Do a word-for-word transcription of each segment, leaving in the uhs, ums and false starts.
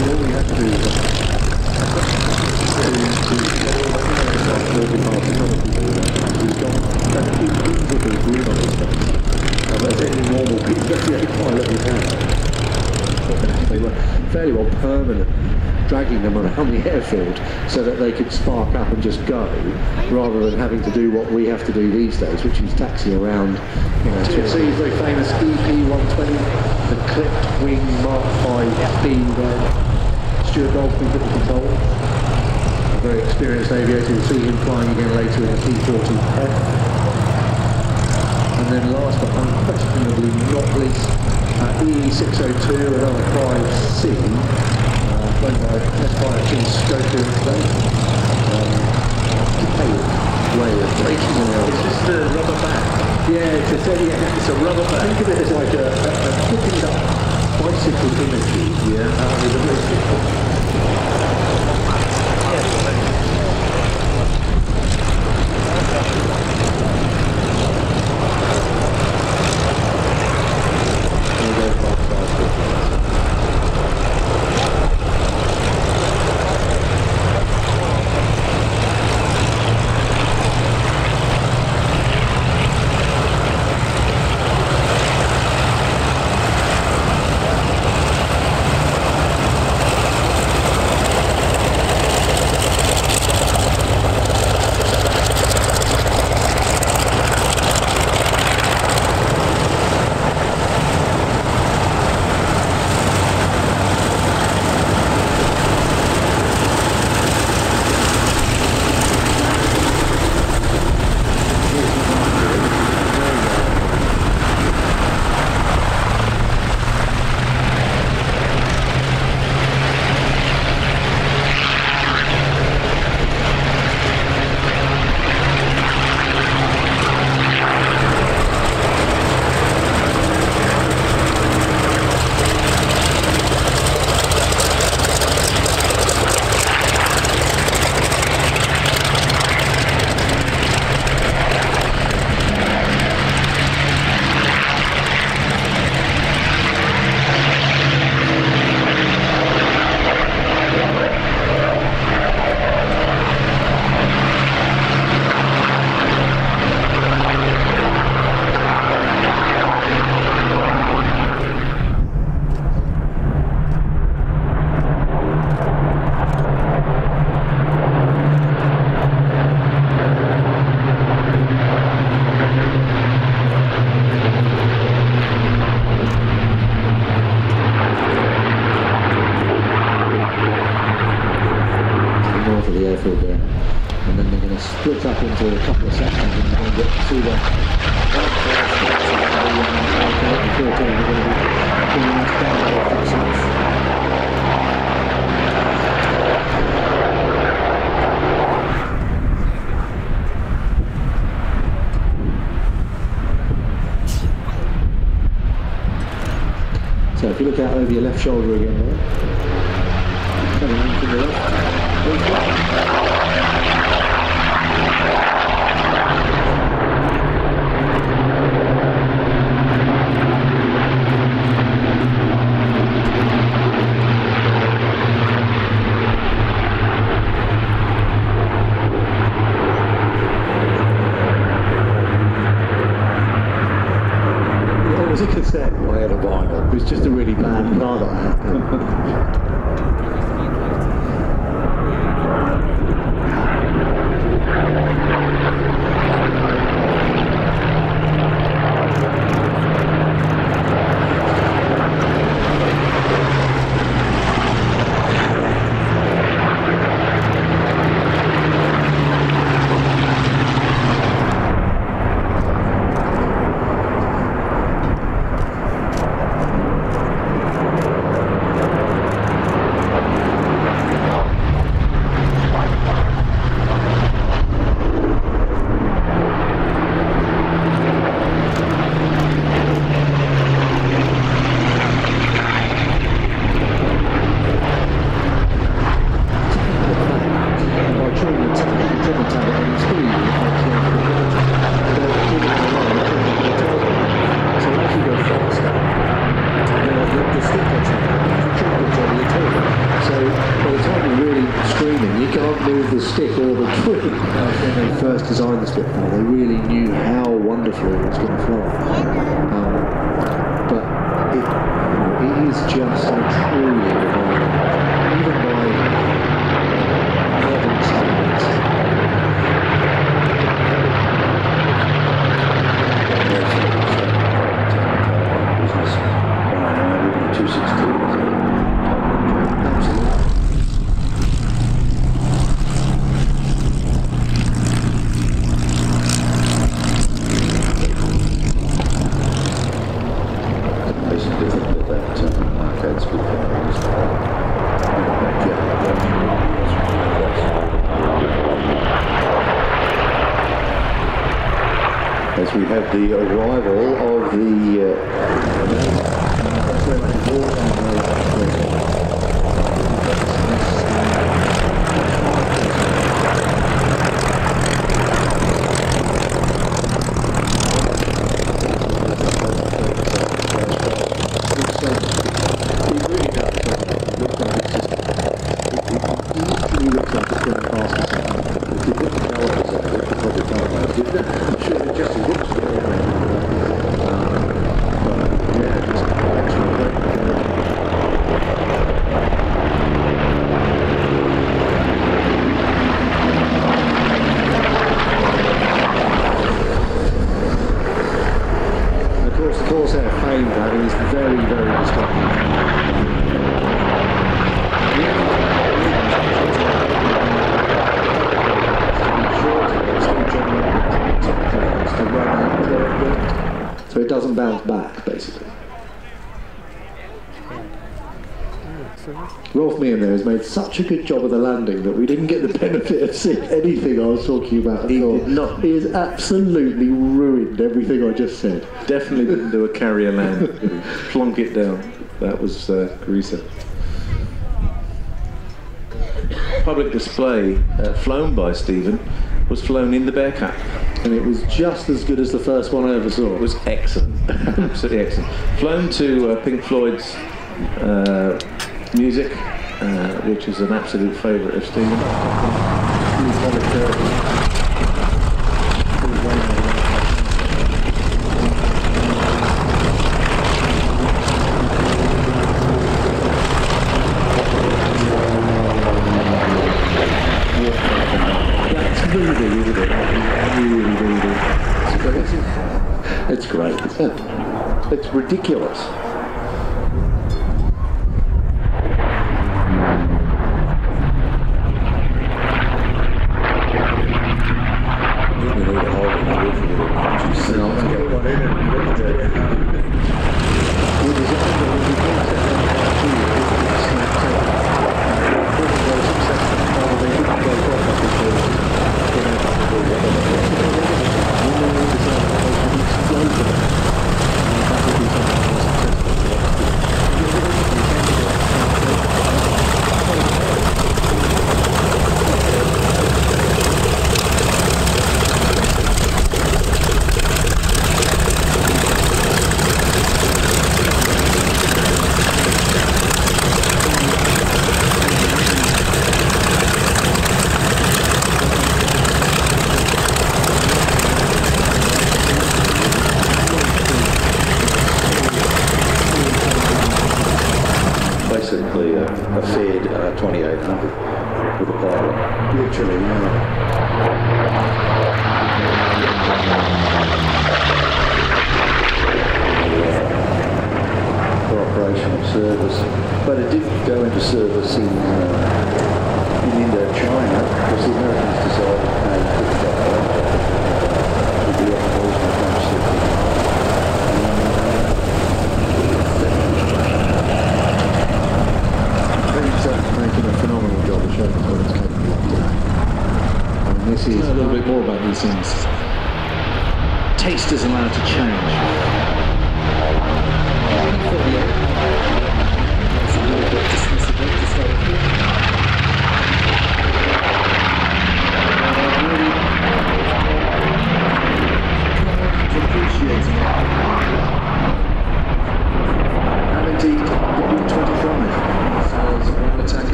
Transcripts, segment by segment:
do all we had to do was they were fairly well permanent, dragging them around the airfield so that they could spark up and just go, rather than having to do what we have to do these days, which is taxi around. You know, to see the famous E P one twenty, the clipped wing Mark five being there. Stuart Goldstein took the control. A very experienced aviator. We'll see him flying again later in the P forty F. And then last but unquestionably not least, uh, E E six oh two and R five C, uh, flown by S five C Stoker today. Um, a way of breaking the nail. It's just a rubber band. Yeah, it's a, yeah, it's a rubber band. Think of it as like a, a, a picking up bicycle imagery. Yeah, uh, with a bicycle. Over your left shoulder again, right? Coming in from the left. the stick or the twig. When they first designed the slip valve, they really knew how wonderfully it was going to fly. Um, but it, you know, it is just a truly remarkable, even by modern standards. As we have the arrival of the bounce back, basically. Rolf Meehan there has made such a good job of the landing that we didn't get the benefit of seeing anything I was talking about at he all. Did not. He has absolutely ruined everything I just said. Definitely didn't do a carrier land. Flunk it down. That was uh, Carissa. Public display uh, flown by Stephen was flown in the Bearcat. And it was just as good as the first one I ever saw. It was excellent, absolutely excellent. Flown to uh, Pink Floyd's uh, music, uh, which is an absolute favourite of Stephen. That's moving, isn't it? It's great. It's ridiculous.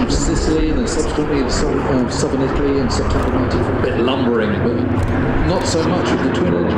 invasion of Sicily and then subsequently of uh, southern Italy in September nineteen forty. A bit lumbering, but not so much of the twin engines.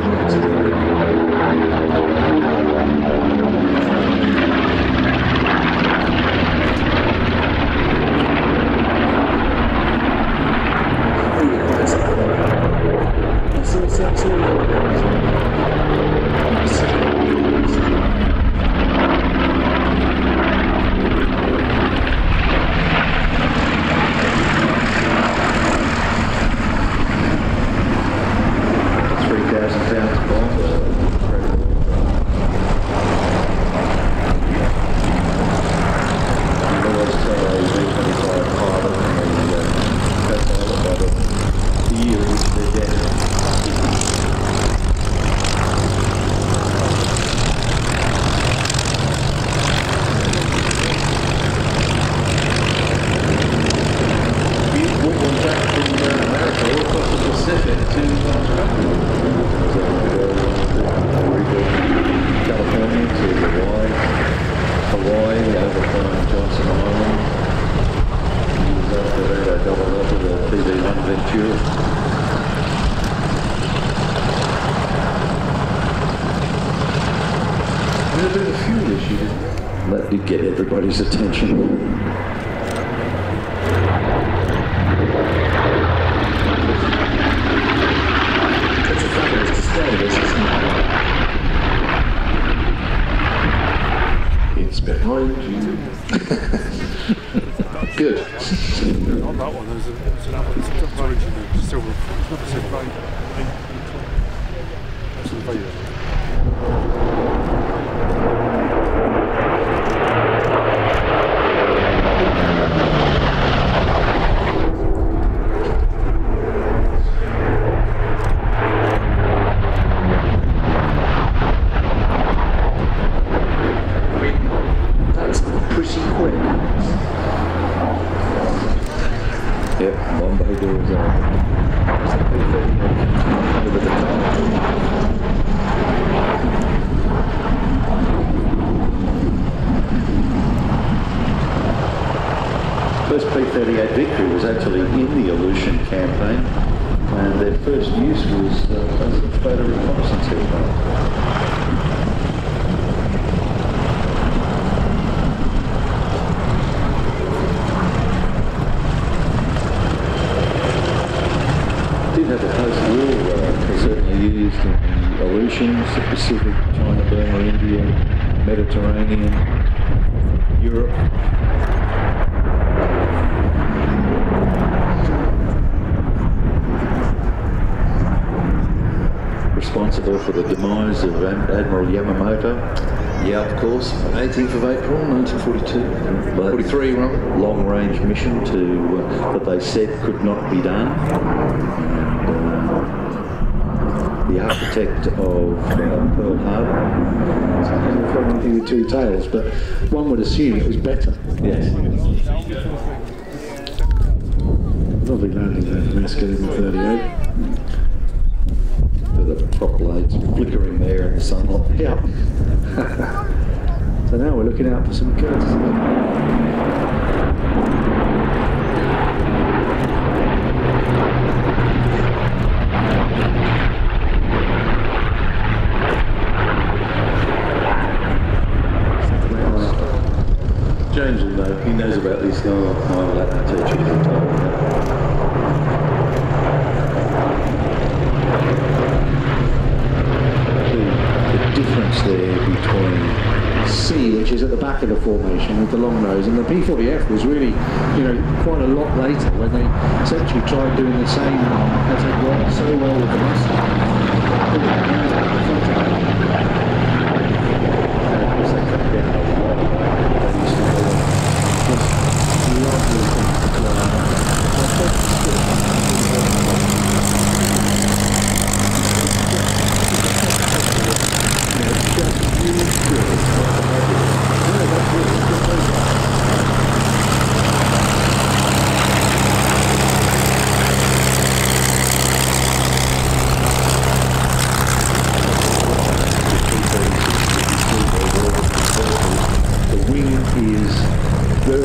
For the demise of Admiral Yamamoto. Yeah, of course. eighteenth of April nineteen forty-two. forty-three, right? Long-range mission to uh, that they said could not be done. And, uh, the architect of uh, Pearl Harbor. So I don't have anything with two tails, but one would assume it was better. Yes. Lovely landing there, Mosquito M K thirty-eight. Chocolates flickering there in the sunlight. Yeah. So now we're looking out for some Curtiss. James will know. He knows about these guys. My Latin teacher. Difference there between C, which is at the back of the formation with the long nose, and the P forty F was really, you know, quite a lot later when they essentially tried doing the same as it worked so well with the Mustang.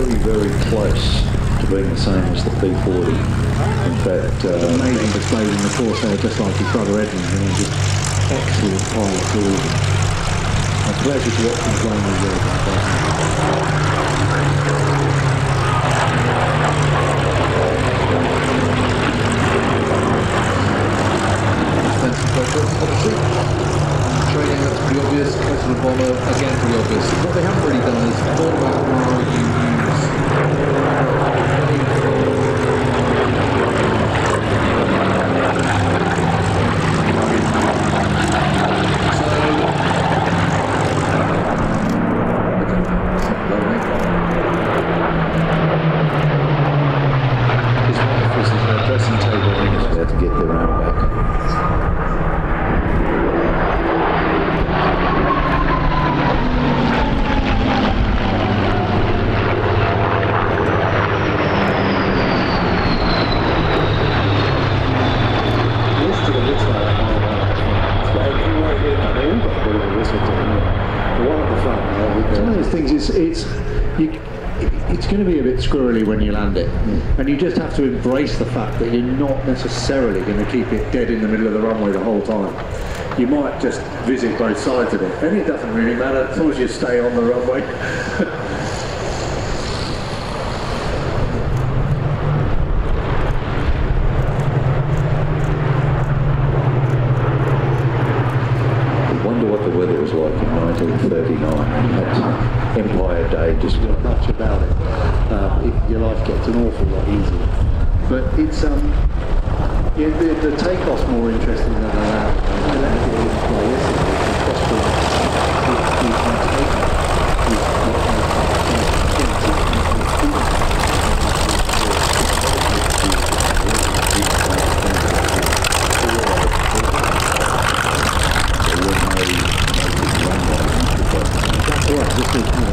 Very, very close to being the same as the P forty. In fact, uh, it's amazing displayed in the Corsair, just like his brother Edmund, you know, just excellent pilot to order. A pleasure to watch him playing the world like that. That's the photo, obviously. Training up to the obvious, cut to the bomber, again to the obvious. What they haven't really done is thought about how you use so, it's not the first thing about dressing table, they just had to get their arm back. It's, you, it's going to be a bit squirrely when you land it, yeah. And you just have to embrace the fact that you're not necessarily going to keep it dead in the middle of the runway the whole time. You might just visit both sides of it, and it doesn't really matter as long as you stay on the runway. I wonder what the weather was like in nineteen thirty-nine. Empire Day, just not much about it. Uh, it. Your life gets an awful lot easier. But it's um, yeah, the, the takeoff's more interesting than the land. I don't think it is quite yesterday. It's possible that you can take off.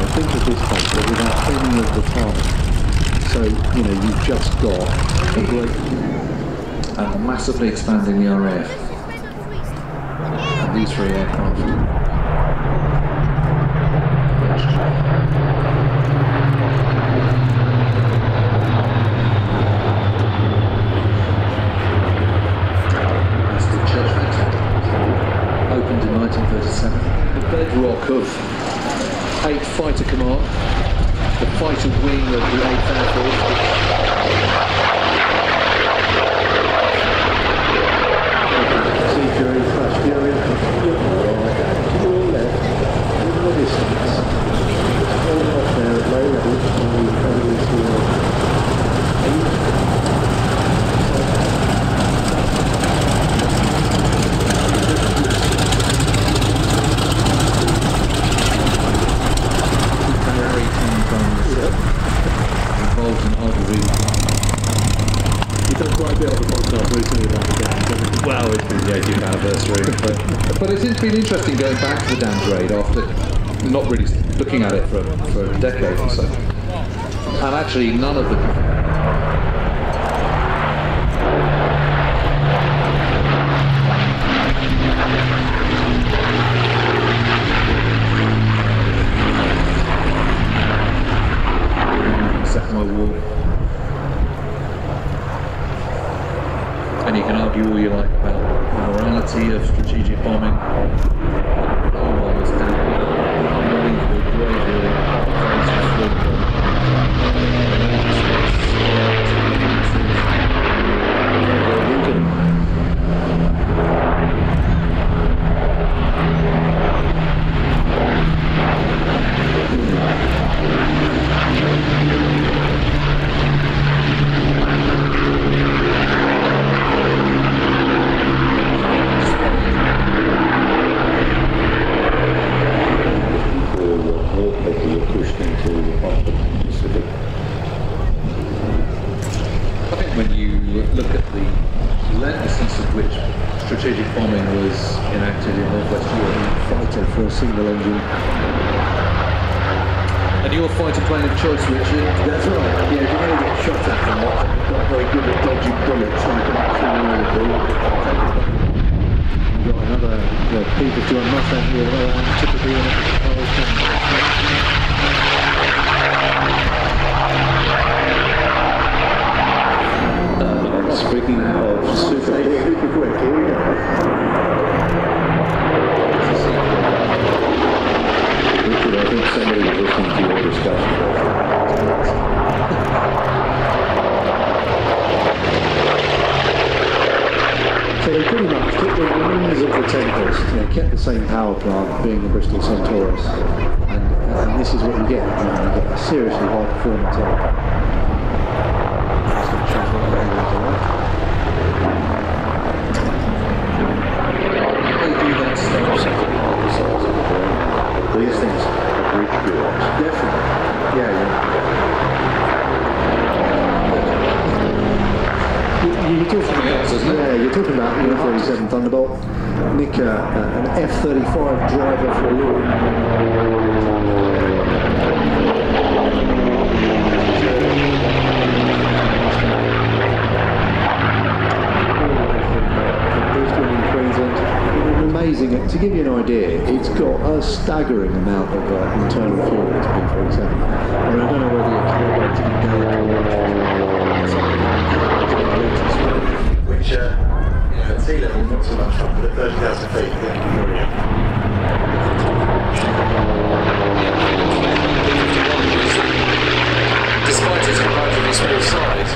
Think of this place, but without any of the time. So, you know, you've just got a great... Uh, massively expanding the R A F. And these three aircraft. That's the Judgment. Opened in nineteen thirty-seven. The bedrock of... eight Fighter Command, the fighter wing of the eighth Air Force. C J Flash Fury, to your left, in the distance. Hold off there at low level, and we probably see But it's been interesting going back to the damned raid after not really looking at it for, for a decade or so. And actually none of the... same power plant being a Bristol Centaurus. And, and this is what you get, you get a seriously high performance aircraft. These things have reached beyond. Definitely. Yeah, yeah. You, you're talking about, yeah, you're talking about the E thirty-seven Thunderbolt. Nick, uh, uh, an F thirty-five driver for you. Queensland. Amazing. To give you an idea, it's got a staggering amount of uh, internal fuel in its P forty-seven. And I don't know whether you're calibrating it down. Which, at sea level, not so much, but at thirty thousand feet, yeah. Despite its relatively small size,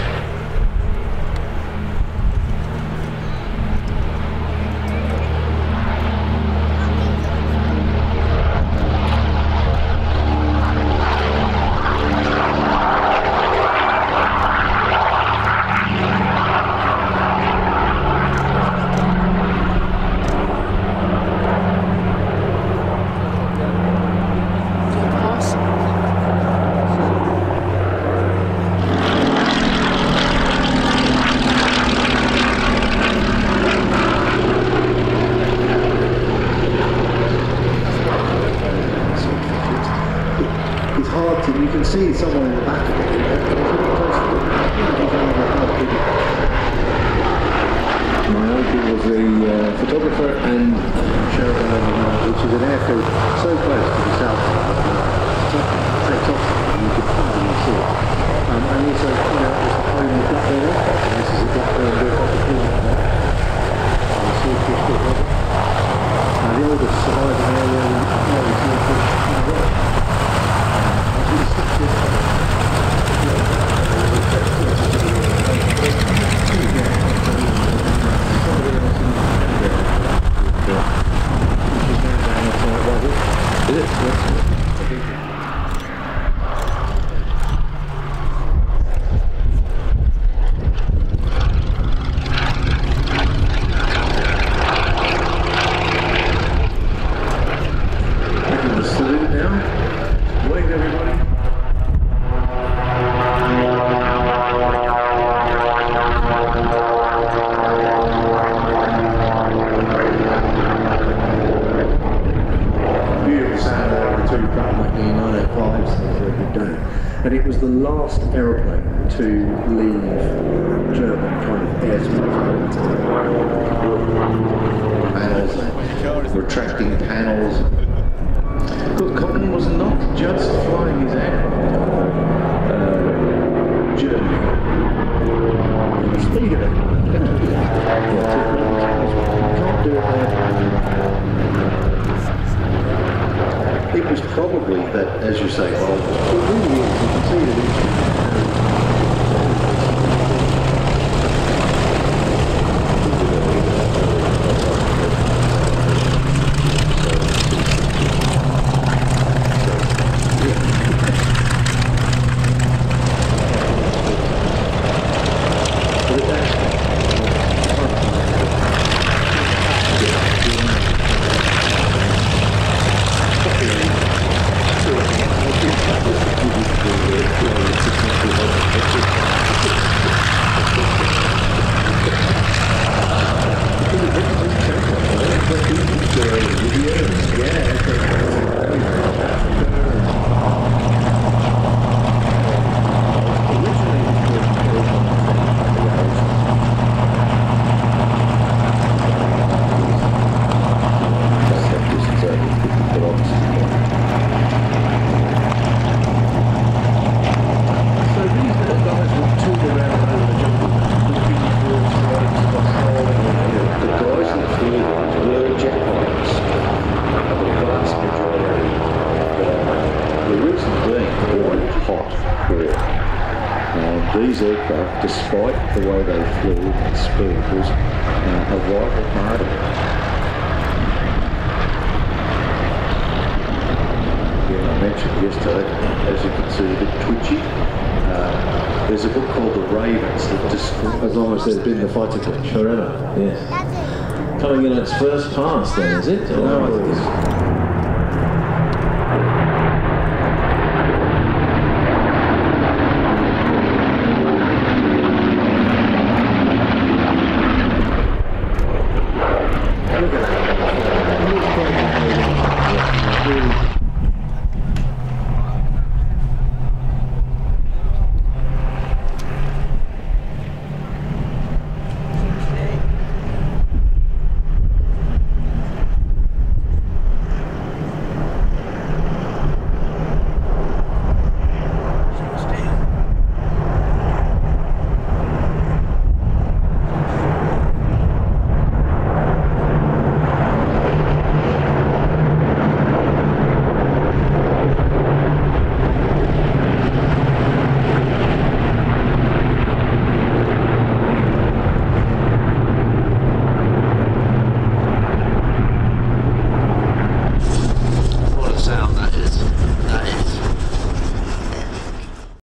yesterday, as you can see, a bit twitchy. Uh, there's a book called The Ravens that describes almost there's been the fighter glitch forever. Yes. Coming in its first pass then, is it? Or no, I think it's...